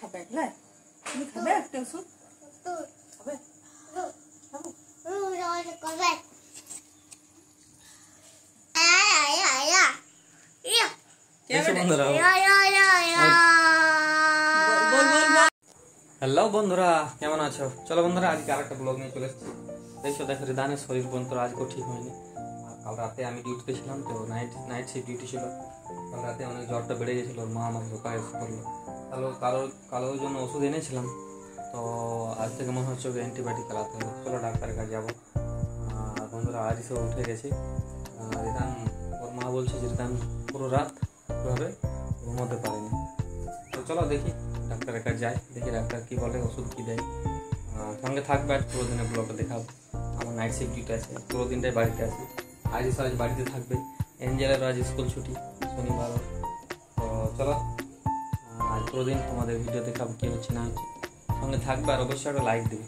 খাবে না তুমি খাবে একটা ওষুধ তো খাবে খাবো রোজ খাবে আয় আয় আয় ইয়া কে বন্ধুরা ইয়া ইয়া ইয়া বল বল হ্যালো বন্ধুরা কেমন আছো চলো বন্ধুরা আজকে আরেকটা ব্লগ নিয়ে চলে এসেছি দেখো দেখো রিদানের শরীর বন্ধুরা আজকে ঠিক হয়নি कल राते डिउटी तो नाइट शिफ्ट डिउटी कल राते ज्वर बेड़े गेलो माँ धोखा करलो कालो कालो जो ओषुध एने तो आज के मन हम एंटीबायोटिक खेलाते हैं चलो डाक्टर का जाब बंधुरा आज सब उठे गेसि रिदान और माँ बोल रिदान पुरो रात घुमाते पर तो चलो देखी डाक्टर का जाए देखी डाक्टर कि बोले ओषुध कि देय संगे थकबे आज पुरो दिन ब्लॉग देखा नाइट शिफ्ट डिउटी आछे पुरो दिन बाड़ीते आछे आज इस आज बाड़ी थको एंजेलर आज स्कूल छुट्टी शनिवार तो चलो आज पुरो दिन तुम्हारे भिडियो देखा कि ना संगे थको और अवश्य एक लाइक देव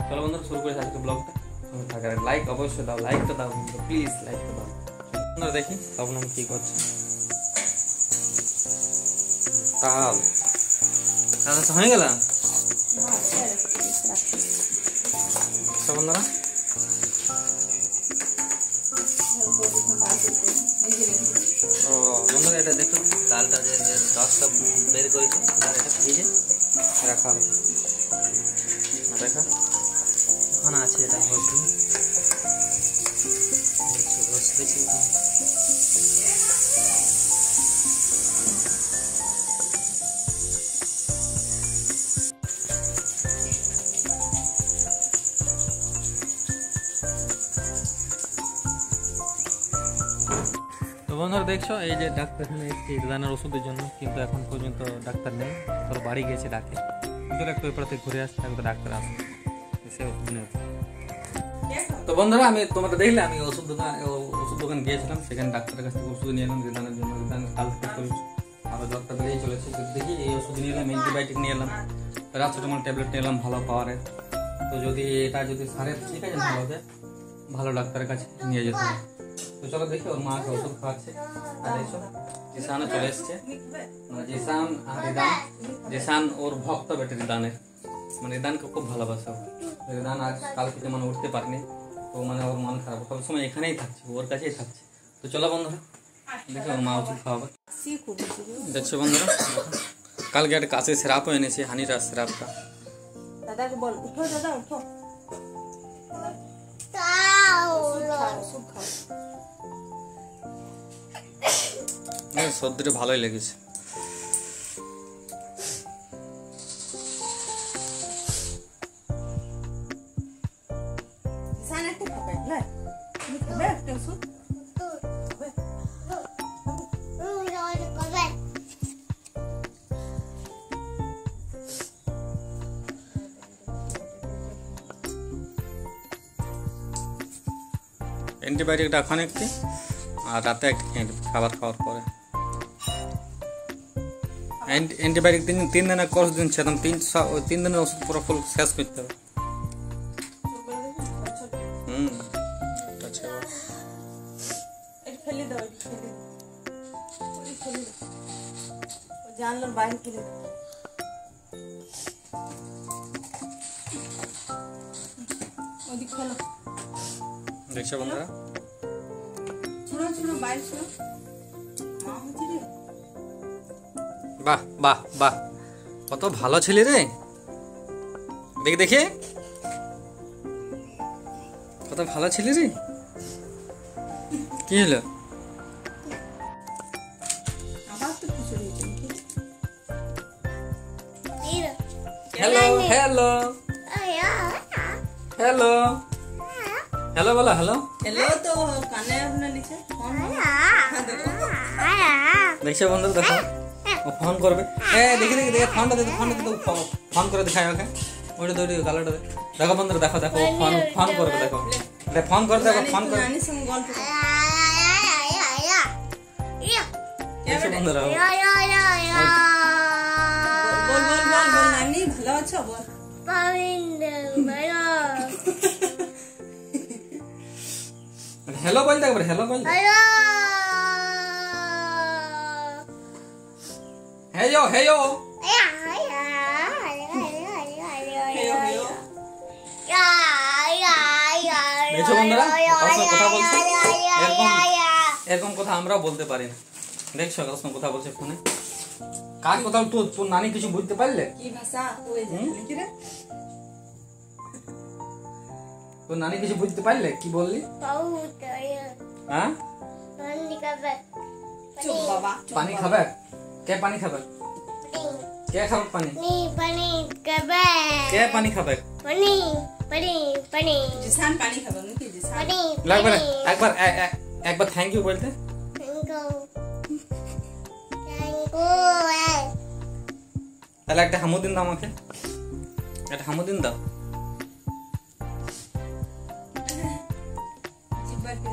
चलो बंधुरा शुरू कर आज के ब्लगटा संगे थक लाइक अवश्य दाओ लाइक तो दाओ प्लिज लाइक तो दाओ बंधुरा देखी तब हम कि तो हो गल तो बंधुरा बंधुरा ये देखो डालटा रस सब बेर भेजे रखा देखा एन बंधुरा देखो ये डाक्टर रिदान ओषुधर जो क्योंकि एन पर्त डाक्टर नहीं तर बाड़ी गए डाके एक बेपारे घुरे आसते डाक्टर आसे तो बंधुरा तुम्हारा देखले ओषुध दोकान गए डाक्टर का ओषुध नहीं रिदान रिदान कल और डॉक्टर दिए चले देखी ये ओषुध नहीं एंटीबायोटिक नहीं पैरासिटामल टैबलेट नहीं भलो पावर तो जो ये सारे ठीक है भलोते भलो डाक्टर का नहीं जो तो चलो देखिए और माँ के ओषुध खाते जिसान चले जिसान रिदान जिसान और भक्त बेटे रिदान मैं रिदान के खूब भलोबासा रिदान आज कल के मैं उठते पर तो मैं और मन खराब सब समय एखने ही थको और का तो चलो बंधुरा देखिए और माँ ओषुध खावा देखो बंधुरा कल के का श्राप एने से हानि रात श्राप का दादा को बोल उठो दादा उठो सर्दी भालोई लेगेছে एंटीबायोटिक खाने के रात खबर खावर पर एंटीबायोटिक तीन दिन कोर्स दिन एकदम तीन दिन ओषुध पूरा फुल शेष करते देखो बंधुरा छोड़ो छोड़ो बाहर छोड़ो বাহ বাহ বাহ কত ভালো ছেলে রে দেখ দেখে কত ভালো ছেলে রে কি হলো আবার তো কিছু হয়েছে এই রে হ্যালো হ্যালো আয়া হ্যালো হ্যালো বলো হ্যালো হ্যালো তো কানে আপনি নিচে ফোন আয়া দেখো বন্ধু দেখো फोन कर देखी देखी देख फोन फोन कर देखा ओटा दौड़ी कलर देखो बंधुरा देखो देखो फोन फोन कर देखो फोन कर देखो फोन कर बंधुरा बोल बोल बोल बोल नानी भलो अच्छा बोल हेलो बोल देख हेलो बोल Hey yo, hey yo. Yeah, yeah. এরকম কথা আমরাও বলতে পারি না। দেখছো কত কথা বলছে ফোনে, কার কথা তো তোর নানি কিছু বুঝতে পারলে? কি ভাষা ওই যে লিখি রে, তোর নানি কিছু বুঝতে পারলে? কি বললি? পাউ তাইয়া হ্যাঁ পানি খাবে। চুপ বাবা, পানি খাবে কে? পানি খাবে কে? খাবে পানি নি, পানি খাবে কে? পানি খাবে পানি পানি পানি জিসান পানি খাবে নাকি জিসান পানি লাগবে। একবার একবার थैंक यू बोलते। একটা হামুদিন দাও আমাকে, একটা হামুদিন দাও।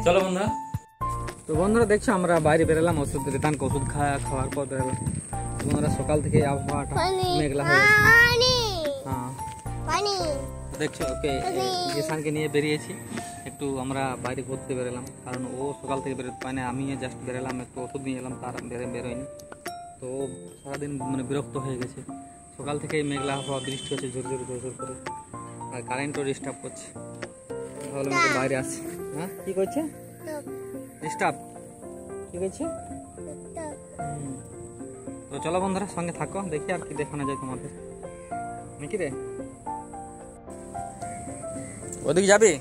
চলো বন্ধুরা, তো বন্ধুরা দেখছো আমরা বাইরে বেরোলাম ওষুধ দিতে, তানকে ওষুধ খাওয়ার পর বেরোলাম। বন্ধুরা সকাল থেকে আবহাওয়াটা মেঘলা হয়ে আছে, হ্যাঁ দেখছো। ওকে জিসানকে নিয়ে বেরিয়েছি, একটু আমরা বাইরে ঘুরতে বেরোলাম, কারণ ও সকাল থেকে বেরোতে পারে না। আমি জাস্ট বেরোলাম, একটু ওষুধ নিয়ে এলাম, তার বেরোয়নি। তো সারাদিন মানে বিরক্ত হয়ে গেছে, সকাল থেকে মেঘলা আবহাওয়া, বৃষ্টি হচ্ছে ঝোর ঝোর ঝোর ঝোর করে, আর কারেন্টও ডিস্টার্ব করছে। ভালো মতো বাইরে আসছে, হ্যাঁ কী করছে? ডিস্টার্ব কী করছে? তো চলো বন্ধুরা সঙ্গে থাকো, দেখি আর কি দেখানো যায় তোমাদের, নাকি রে? ওদিকে যাবি?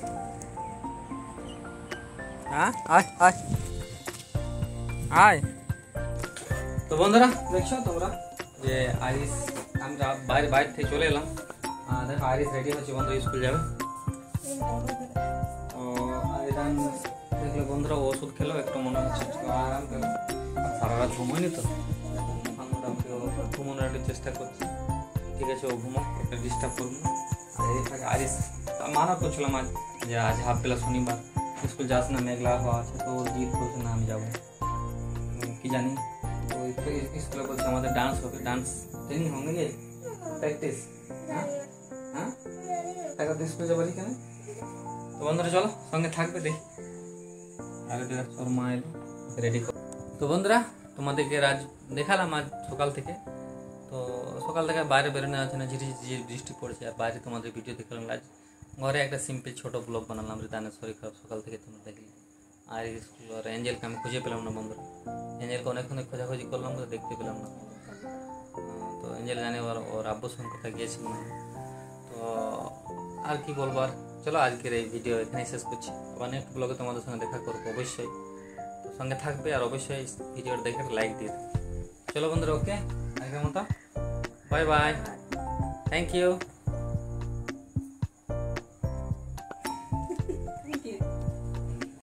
হ্যাঁ আয় আয় আয়। তো বন্ধুরা দেখছো তোমরা যে আইরিস, আমরা বাইরে বাইরে থেকে চলে এলাম। দেখো আইরিস রেডি হচ্ছে, বন্ধু স্কুল যাবে। তো রিদান দেখলে বন্ধুরা ওষুধ খেলো, একটু মনে হচ্ছে আরাম পেল, সারা রাত ঘুমোয়নি তো মোটামুটি ঘুমোনোর চেষ্টা করছি। ঠিক আছে ও ঘুমো, একটা ডিস্টার্ব করবো। আর এই থাকে আইরিস, মানা করছিলাম আজ যে আজ হাফ বেলা শনিবার স্কুল যাস না, মেঘলা হওয়া আছে। তো জিদ করছে না আমি যাবো, কি জানি স্কুলে বলছে আমাদের ডান্স হবে, ডান্স ট্রেনিং হবে গে প্র্যাকটিস। হ্যাঁ হ্যাঁ টাকা দিয়ে স্কুলে যাবো কেন? তো বন্ধুরা চলো সঙ্গে থাকবে, দেখি। আর তোর মা এলো রেডি কর। তো বন্ধুরা তোমাদেরকে রাজ দেখালাম আজ সকাল থেকে। তো সকাল থেকে বাইরে বেরোনো যাচ্ছে না, ঝিরিঝিরি বৃষ্টি পড়ছে, আর বাইরে তোমাদের ভিডিও দেখালাম। আজ ঘরে একটা সিম্পল ছোট ব্লগ বানালাম রিদানের শরীর খারাপ সকাল থেকে, তোমরা দেখলে। আর এঞ্জেলকে আমি খুঁজে পেলাম না বন্ধুরা, এঞ্জেলকে অনেকক্ষণ খোঁজাখুঁজি করলাম কিন্তু দেখতে পেলাম না। তো এঞ্জেল জানি ওর আব্বুর সঙ্গে কোথায় গিয়েছিল। তো আর কি বলবো, আর চলো আজকের এই ভিডিও এখানেই শেষ করছি। আবার নেক্সট ব্লগে তোমাদের সঙ্গে দেখা করবো অবশ্যই, তো সঙ্গে থাকবে। আর অবশ্যই ভিডিওটা দেখে লাইক দিয়ে দেবে। চলো বন্ধুরা ওকে, আজকের মতো বাই বাই, থ্যাংক ইউ।